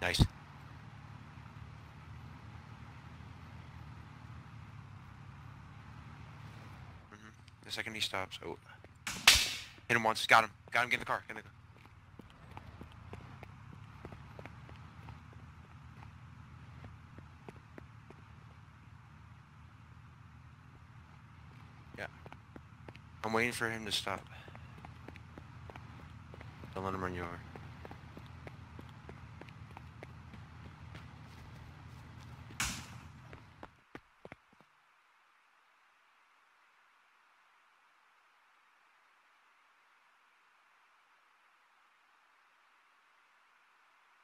Nice. The second he stops, oh. Hit him once, got him. Got him, get in the car, get in the car. Yeah. I'm waiting for him to stop. Don't let him run you over.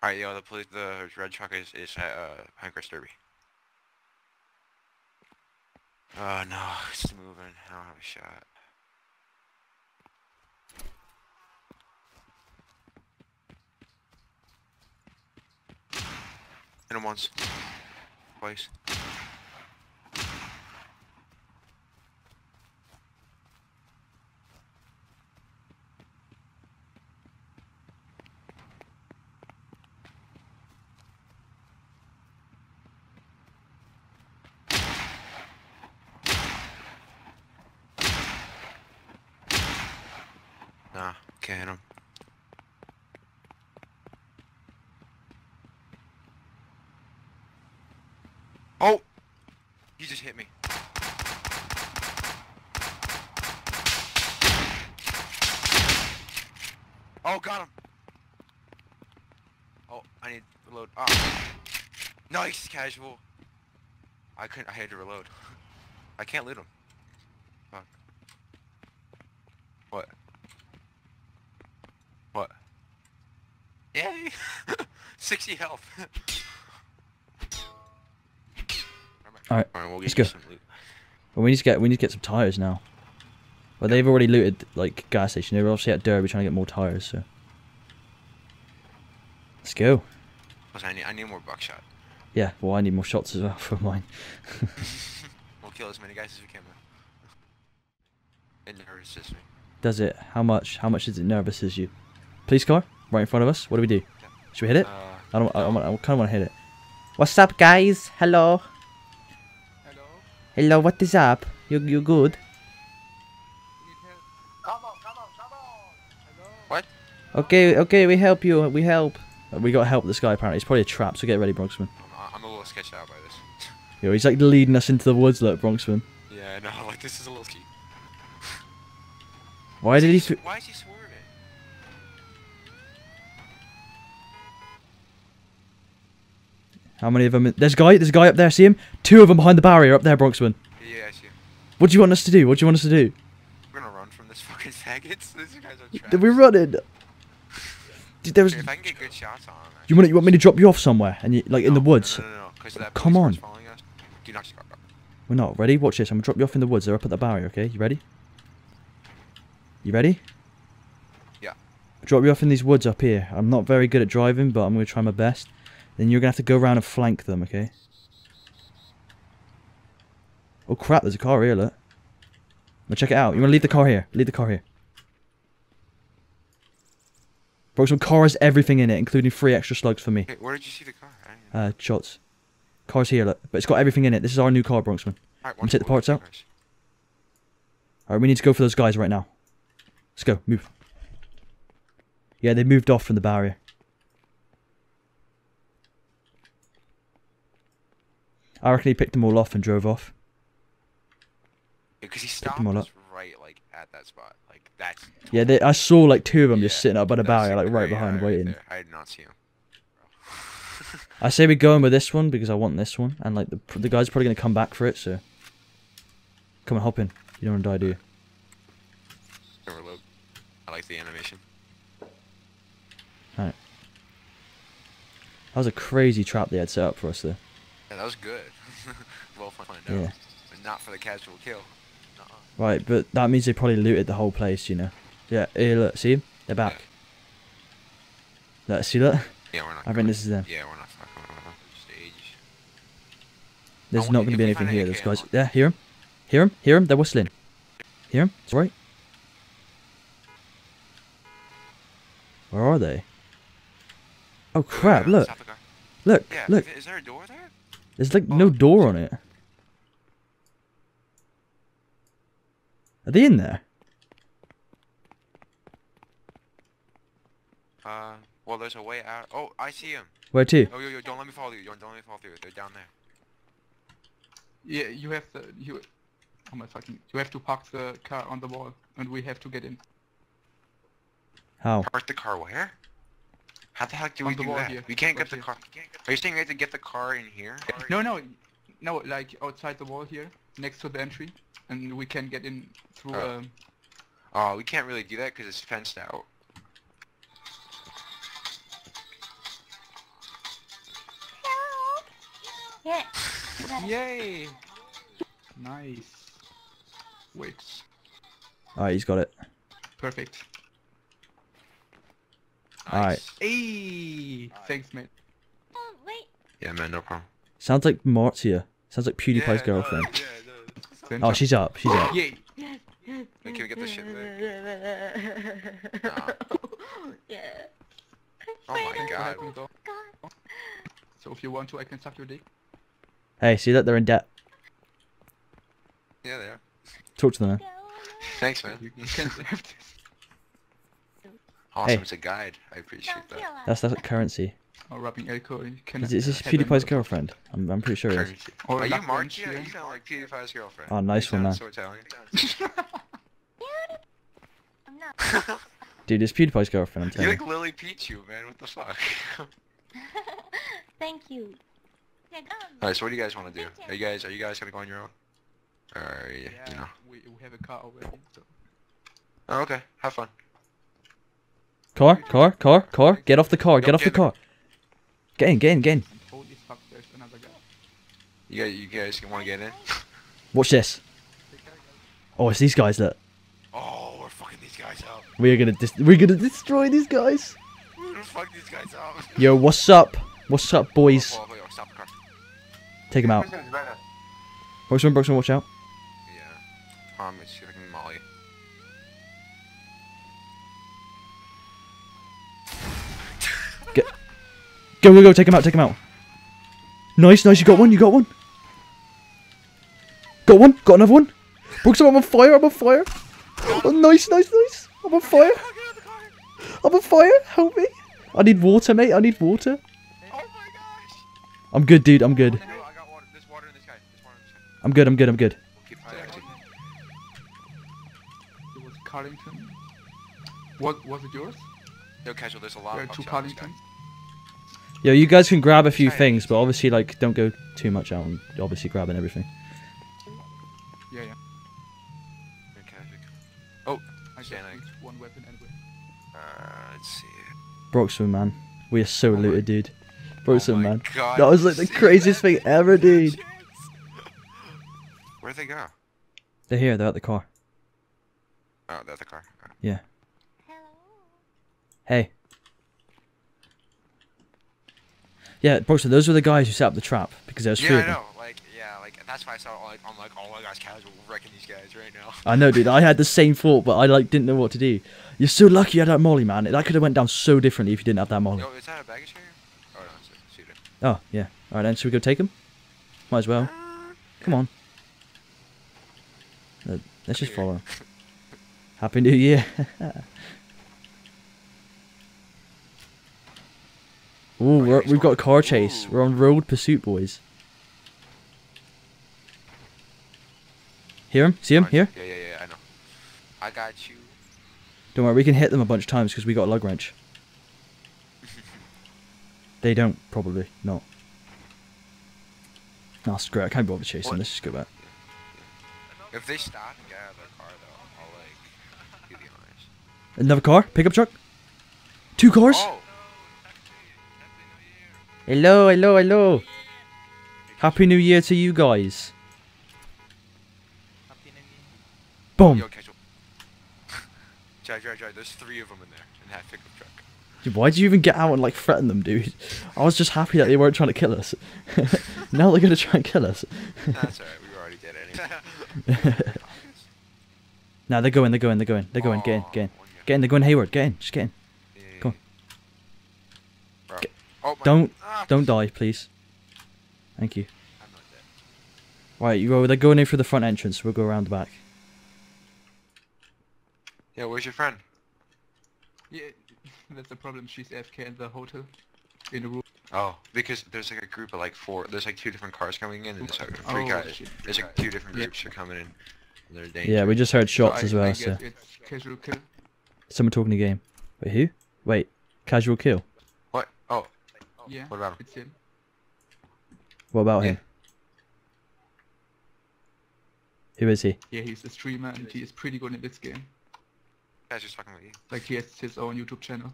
Alright, yo, the police, the red truck is Pinecrest Derby. Oh no, it's moving. I don't have a shot. Hit him once. Twice. Nah, can't hit him. Oh! You just hit me. Oh, got him! Oh, I need to reload. Oh. Nice, Casual! I had to reload. I can't loot him. Fuck. What? What? Yay! 60 health. Alright, we'll let's go. Some loot. But we need to get some tires now. But yeah. They've already looted like gas station. They were obviously at Derby trying to get more tires. So let's go. I need more buckshot. Yeah, well I need more shots as well for mine. We'll kill as many guys as we can. It nervouses me. Does it? How much does it nervouses you? Police car right in front of us. What do we do? Yeah. Should we hit it? I kind of want to hit it. What's up, guys? Hello. Hello, what is up? You good? Come on. Hello. What? Okay, we help. We gotta help this guy apparently. It's probably a trap, so get ready, Bronxman. I'm a little sketched out by this. Yo, he's like leading us into the woods, look, Bronxman. Yeah, no, like this is a little key. Why is he swerving? How many of them? There's a guy up there, see him? Two of them behind the barrier up there, Bronxman. Yeah, I see him. What do you want us to do? We're gonna run from this fucking faggots. These guys are trash. We're running. Dude, there was... If I can get good shots on him, you want me to drop you off somewhere? And you, like, no, in the woods? No. Come on. Do not stop. We're not. Ready? Watch this. I'm gonna drop you off in the woods. They're up at the barrier, okay? You ready? Yeah. Drop you off in these woods up here. I'm not very good at driving, but I'm gonna try my best. Then you're going to have to go around and flank them, okay? Oh crap, there's a car here, look. Now check it out. You want to leave the car here. Leave the car here. Bronxman, car has everything in it, including 3 extra slugs for me. Wait, where did you see the car? Shots. Car's here, look. But it's got everything in it. This is our new car, Bronxman. Alright, want to take the parts out? Alright, we need to go for those guys right now. Let's go. Move. Yeah, they moved off from the barrier. I reckon he picked them all off and drove off. Because he stopped them all up. Right, like at that spot, like that's. Yeah, I saw like 2 of them just sitting up by the barrier, like right behind, waiting. There. I did not see him. I say we go in with this one because I want this one, and like the guy's probably gonna come back for it. So, come on, hop in. You don't want to die, do you? Overload. I like the animation. Alright. That was a crazy trap they had set up for us there. Yeah, that was good. Well fun, no. Yeah. But not for the Casual Kill. Nuh-uh. Right, but that means they probably looted the whole place, you know. Yeah, here, look, see? They're back. Yeah. Look, see that? Yeah, we're not I think this is them. Yeah, we're not fucking around. There's not going to be anything here, those guys. Yeah, hear him? Hear him? They're whistling. Hear him? It's alright. Where are they? Oh crap, look. Look, yeah, look. Is there a door there? There's like no door on it. Are they in there? Well, there's a way out. Oh, I see him. Where to? Oh, yo, don't let me follow you. Don't let me follow you. They're down there. Yeah, you have the you have to park the car on the wall, and we have to get in. How? Park the car where? How the heck do we do that? Here. We can't get the car. Are you saying we have to get the car in here? No, no, no. Like outside the wall here, next to the entry, and we can get in through. Oh, we can't really do that because it's fenced out. Yeah. Yay! Nice. Wait. Alright, he's got it. Perfect. Alright. Hey! Thanks, mate. Oh, wait. Yeah, man, no problem. Sounds like Marzia. Sounds like PewDiePie's girlfriend. Yeah, no. Oh, she's up. She's up. Yay! Hey, can we get this shit back? Nah. Yeah. Oh my god. So if you want to, I can suck your dick. Hey, see that? They're in debt. Yeah, they are. Talk to them, man. Thanks, man. Awesome, hey. It's a guide. I appreciate that. That's like currency. Oh, rubbing alcohol. Is this PewDiePie's girlfriend? I'm pretty sure it is. Or are you Marzia? You sound like PewDiePie's girlfriend. Oh, nice one, man. So Italian. Dude, it's PewDiePie's girlfriend, I'm telling you. You like Lily Pichu, man. What the fuck? Thank you. Alright, so what do you guys want to do? Are you guys gonna go on your own? Or you know? We have a car already, so. Oh, okay. Have fun. Car. Get off the car. Get off the car. Get in. Holy fuck, there's another guy. You guys want to get in? Watch this. Oh, it's these guys that. Oh, we're fucking these guys up. We're gonna destroy these guys. We're gonna fuck these guys up. Yo, what's up? What's up, boys? Whoa, stop the car. Take him out. Bronxman, watch out. Yeah. It's shooting Molly. Go, take him out. Nice, you got one. Got another one. Bronxman, I'm on fire. Oh, nice. I'm on fire, help me. I need water, mate, I'm good, dude. I'm good. No, I got water. There's water in this guy. I'm good. It was Carlington. What was it yours? No, Casual. There's a lot of two Carlington. Yo, you guys can grab a few things, but obviously, like, don't go too much out and obviously grabbing everything. Yeah. Magic. Oh, I can't. One weapon anyway. Let's see. Bronxman, man, we are so looted, dude. Bronxman, man. God, that was like the craziest thing ever, dude. Where'd they go? They're here, they're at the car. Oh, they're at the car. Oh. Yeah. Hello. Hey. Yeah, Bronxman, those were the guys who set up the trap because there was three of them. I know. Like that's why I saw like I'm like, oh my gosh, Casual wrecking these guys right now. I know, dude. I had the same thought, but I like didn't know what to do. You're so lucky you had that Molly, man. That could have went down so differently if you didn't have that Molly. No, is that a baggage carrier? Oh, yeah. Alright then, should we go take him? Might as well. Come on. Let's just follow him. Happy New Year. Ooh, we've got a car chase. We're on road pursuit, boys. Hear him? See him? Here? Yeah, I know. I got you. Don't worry, we can hit them a bunch of times because we got a lug wrench. They don't, probably not. Nah, screw it. I can't be bothered chasing. Let's just go back. Yeah. If they stop and get out of their car, though, I'll like do the honors. Another car? Pickup truck? Two cars? Oh. Hello. Happy New Year to you guys. Happy New Year. Boom. Yo, Casual. Drive. There's three of them in there in that pickup truck. Dude, why did you even get out and like threaten them, dude? I was just happy that they weren't trying to kill us. Now they're gonna try and kill us. That's alright, we already did anyway. Nah, they're going. Get in. They're going Hayward. Get in. Just get in. Come on. Bro, Oh, don't die, please. Thank you. I'm not dead. Right, they're going in through the front entrance. We'll go around the back. Yeah, where's your friend? Yeah, that's the problem. She's AFK in the hotel, in the room. Oh, because there's like a group of like four. There's like two different cars coming in, and there's like three guys. There's like two different groups are coming in. They're dangerous. Yeah, we just heard shots as well. So. It's Casual Kill. Someone talking the game. Wait, who? Wait, Casual Kill. What? Oh. Yeah. What about him? It's him. What about him? Who is he? Yeah, he's a streamer and he is pretty good in this game. I was just talking about you. Like he has his own YouTube channel.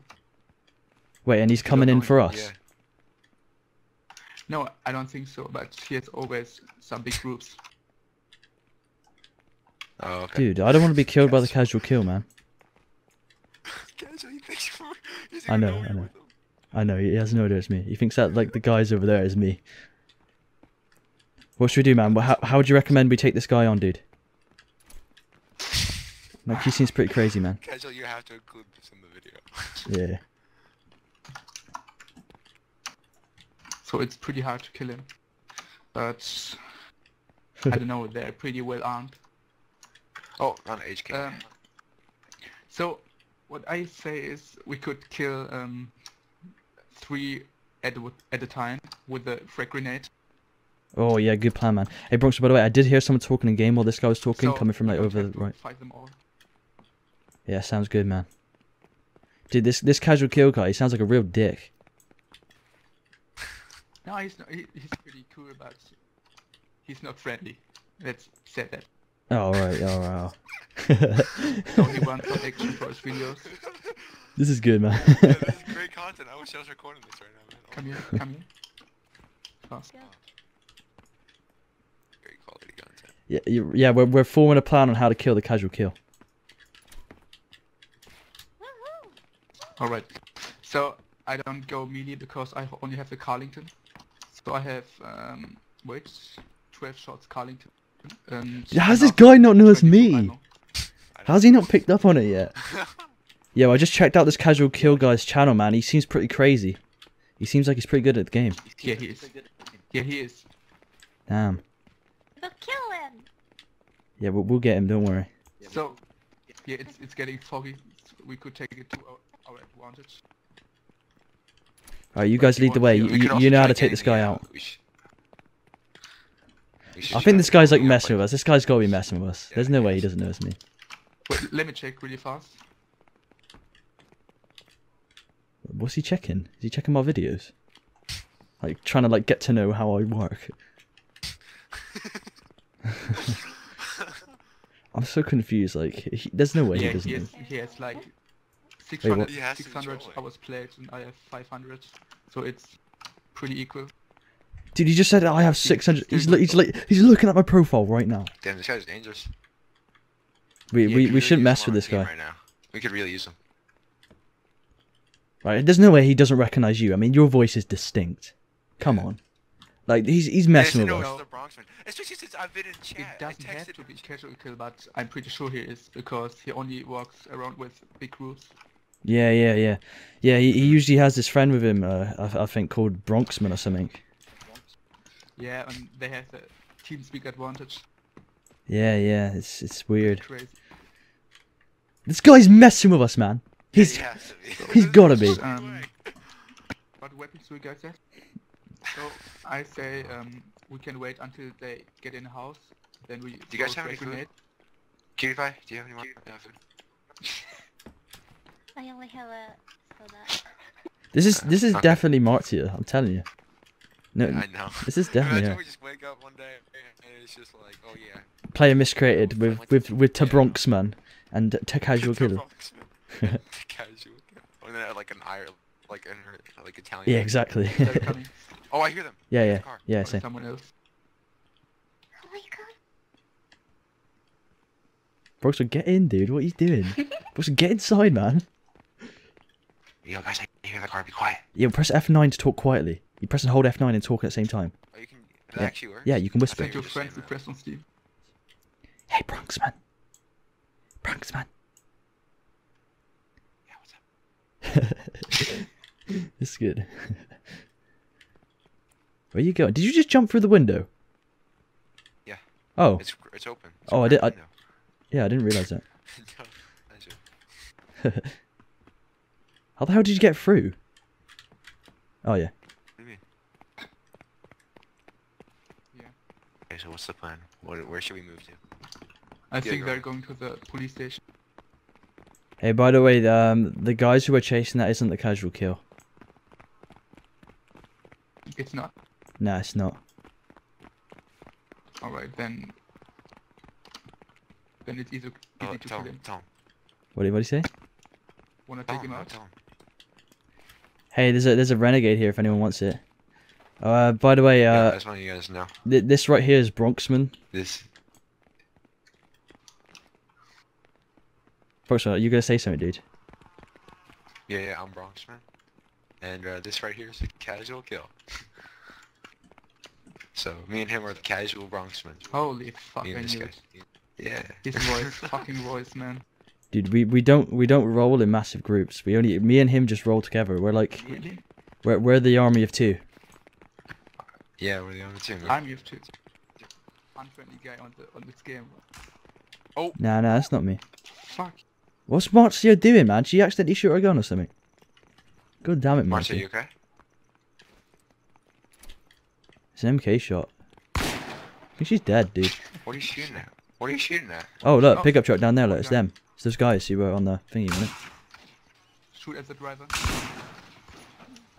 Wait, and he's coming in for us? Yeah. No, I don't think so, but he has always some big groups. Oh, okay. Dude, I don't want to be killed by the Casual Kill, man. I know, he has no idea it's me. He thinks that, like, the guys over there is me. What should we do, man? How would you recommend we take this guy on, dude? Like, he seems pretty crazy, man. Casual, you have to include this in the video. Yeah. So it's pretty hard to kill him. But... I don't know, they're pretty well armed. Oh, on HK. So, what I say is we could kill three at a time with the frag grenade. Oh yeah, good plan, man. Hey Bronxman, by the way, I did hear someone talking in game while this guy was talking, so coming from like over the right. Fight them all. Yeah, sounds good, man. Dude, this Casual Kill guy, he sounds like a real dick. No, he's not. He's pretty cool, but he's not friendly. Let's say that. Oh, right, oh, wow. Only one protection for his videos. This is good, man. Yeah, this is great content. I wish I was recording this right now, man. Oh. Come here. Fast. Yeah. Great quality content. Yeah, we're forming a plan on how to kill the Casual Kill. Alright. So, I don't go melee because I only have the Carlington. So I have, 12 shots Carlington. How's this guy not know it's me? How's he not picked up on it yet? Yeah, well, I just checked out this Casual Kill guy's channel, man. He seems pretty crazy. He seems like he's pretty good at the game. Yeah, he is. Yeah, he is. Damn. We'll kill him. Yeah, we'll get him. Don't worry. So, yeah, it's getting foggy. We could take it to our advantage. All right, you guys lead the way. You know how to take this guy out. I think this guy's like messing with us. This guy's gotta be messing with us. There's no way he doesn't know it's me. Wait, let me check really fast. What's he checking? Is he checking my videos? Like trying to like get to know how I work. I'm so confused. Like there's no way he doesn't. He has like 600 hours played and I have 500, so it's pretty equal. Dude, you just said I have 600. He's looking at my profile right now. Damn, this guy's dangerous. We shouldn't mess with this guy. Right now. We could really use him. Right, there's no way he doesn't recognize you. I mean, your voice is distinct. Come on, like he's messing with us. It's just since I've been in chat. It doesn't have to be Casual Kill, but I'm pretty sure he is because he only walks around with big groups. Yeah. He usually has this friend with him. I think called Bronxman or something. Yeah, and they have the TeamSpeak advantage. Yeah, it's weird. Crazy. This guy's messing with us, man. He's gotta be. What weapons do we guys have? So I say we can wait until they get in the house. Then we. Do you guys have any food? PewDiePie, do you have any more food? I only have a soda. This is definitely Marzia. I'm telling you. No, yeah, I know. This is definitely. Imagine we just wake up one day and it's just like, oh yeah. Play a Miscreated with Bronxman and Casual Kill. Casual. Or then like an Irish, like Italian. Yeah, exactly. Oh, I hear them. Yeah. Same. Someone else. Oh my god. Bronxman, get in, dude. What are you doing? Bronxman, get inside, man. Yo guys, I hear the car. Be quiet. Yeah, press F9 to talk quietly. You press and hold F9 and talk at the same time. Oh, you can, that actually works? Yeah, you can whisper. Your friends press on Steve. Hey, Bronxman. Bronxman. Yeah, what's up? This is good. Where are you going? Did you just jump through the window? Yeah. Oh. It's open. It's oh, I did. Yeah, I didn't realize that. No, how the hell did you get through? Oh yeah. Yeah. Okay, so what's the plan? Where should we move to? I think they're going to the police station. Hey, by the way, the guys who were chasing that isn't the Casual Kill. It's not? Nah, it's not. Alright, then... Then it's either... Oh, Tom. What do you say? Wanna take him out? Tom. Hey, there's a renegade here if anyone wants it. By the way, yeah, that's one of you guys now. This right here is Bronxman. Bronxman, are you gonna say something, dude? Yeah, I'm Bronxman. And this right here is a Casual Kill. So, me and him are the Casual Bronxman. Holy fuck, I knew it. Yeah. His voice, fucking voice, man. Dude, we don't roll in massive groups. We only me and him just roll together. We're like, really? we're the army of two. Yeah, we're the army of two. Army of two. Unfriendly guy on this game. Oh. Nah, that's not me. Fuck. What's Marzia doing, man? She accidentally shoot her gun or something. God damn it, Marzia. Marzia, you okay? It's an MK shot. I think she's dead, dude. What are you shooting at? Oh look, pickup truck down there. Look, it's them. It's those guys who were on the thingy, wasn't it? Shoot at the driver. Oh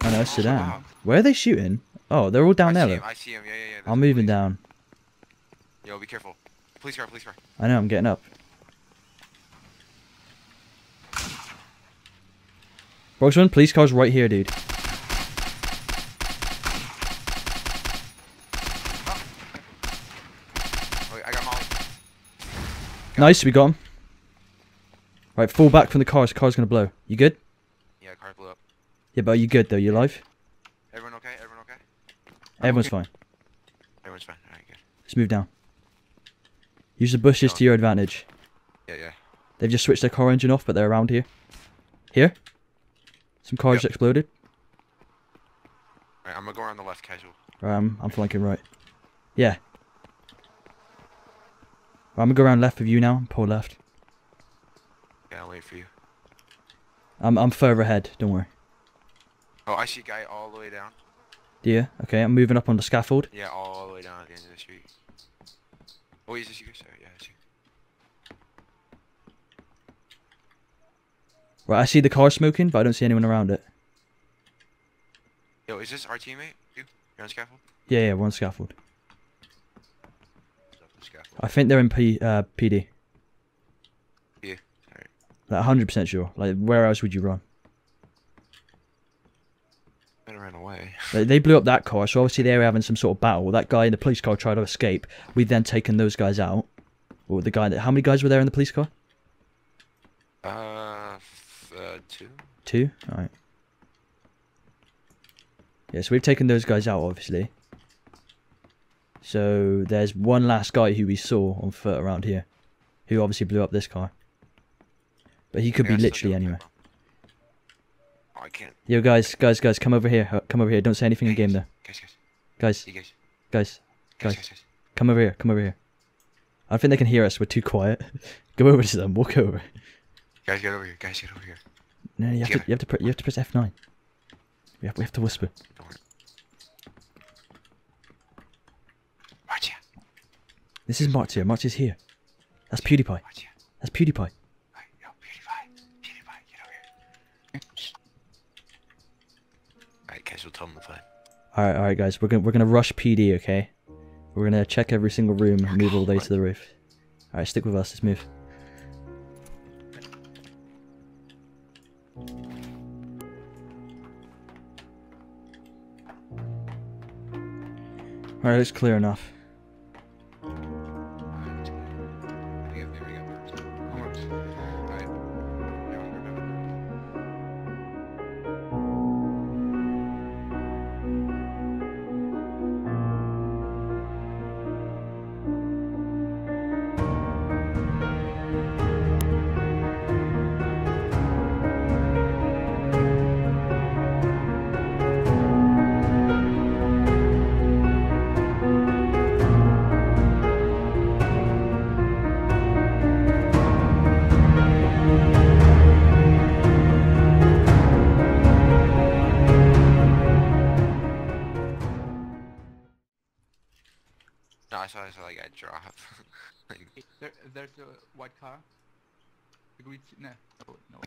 no, it's Sedan. Wow. Where are they shooting? Oh, they're all down there. Look. I see him. Yeah. I'm moving down. Yo, be careful. Police car. I know. I'm getting up. Bronxman, police car's right here, dude. Nice, we got him. Right, fall back from the car. The car's gonna blow. You good? Yeah, car blew up. Yeah, but are you good though? You alive? Everyone okay? Everyone's fine. Everyone's fine. Alright, good. Let's move down. Use the bushes to your advantage. Yeah. They've just switched their car engine off, but they're around here. Here? Some cars just exploded. Alright, I'm gonna go around the left, Casual. I'm flanking right. Yeah. I'm gonna go around left of you now and pull left. Yeah, I'll wait for you. I'm further ahead, don't worry. Oh, I see a guy all the way down. Yeah, okay, I'm moving up on the scaffold. Yeah, all the way down at the end of the street. Oh, is this you? Sorry, yeah, it's you. Right, I see the car smoking, but I don't see anyone around it. Yo, is this our teammate? You're on scaffold? Yeah, we're on scaffold. I think they're in PD. Yeah, alright. Like 100% sure. Like, where else would you run? I ran away. They blew up that car, so obviously they were having some sort of battle. That guy in the police car tried to escape. We'd then taken those guys out. Or the guy that, how many guys were there in the police car? Two. Two? Alright. Yeah, so we've taken those guys out, obviously. So there's one last guy who we saw on foot around here, who obviously blew up this car. But he could be literally anywhere. Oh, I can't. Yo, guys, come over here, Don't say anything in game though. Guys, come over here. I don't think they can hear us. We're too quiet. Go over to them. Walk over. Guys, get over here. No, you have to press F9. We have to whisper. This is Marzia. Marzia's here. That's PewDiePie. PewDiePie, get over here. Alright, guys, we'll tell them the plan. Alright, guys, we're gonna rush PD, okay? We're gonna check every single room and move all the way to the roof. Alright, stick with us. Let's move. Alright, it's clear enough. sometimes like I drop. Like, there's a white car. The green, no, oh, no.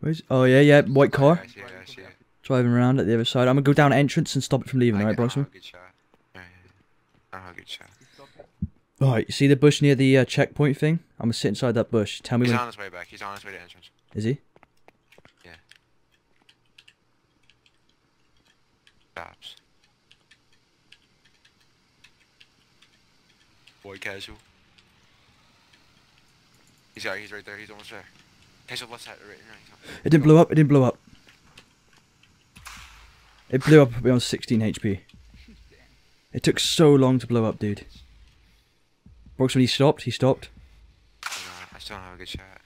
Where's, oh yeah, yeah, white car. Yeah, I see it. Driving around at the other side. I'm gonna go down entrance and stop it from leaving, alright, Bronxman? I don't have a good shot. Alright, you see the bush near the checkpoint thing? I'm gonna sit inside that bush. Tell me when. He's on his way back. He's on his way to entrance. Is he? Yeah. Stops. Boy, Casual. He's right there. He's almost there. Casual left side, right now. It didn't blow up. It didn't blow up. It blew up beyond 16 HP. It took so long to blow up, dude. Bronxman, he stopped. I still don't have a good shot.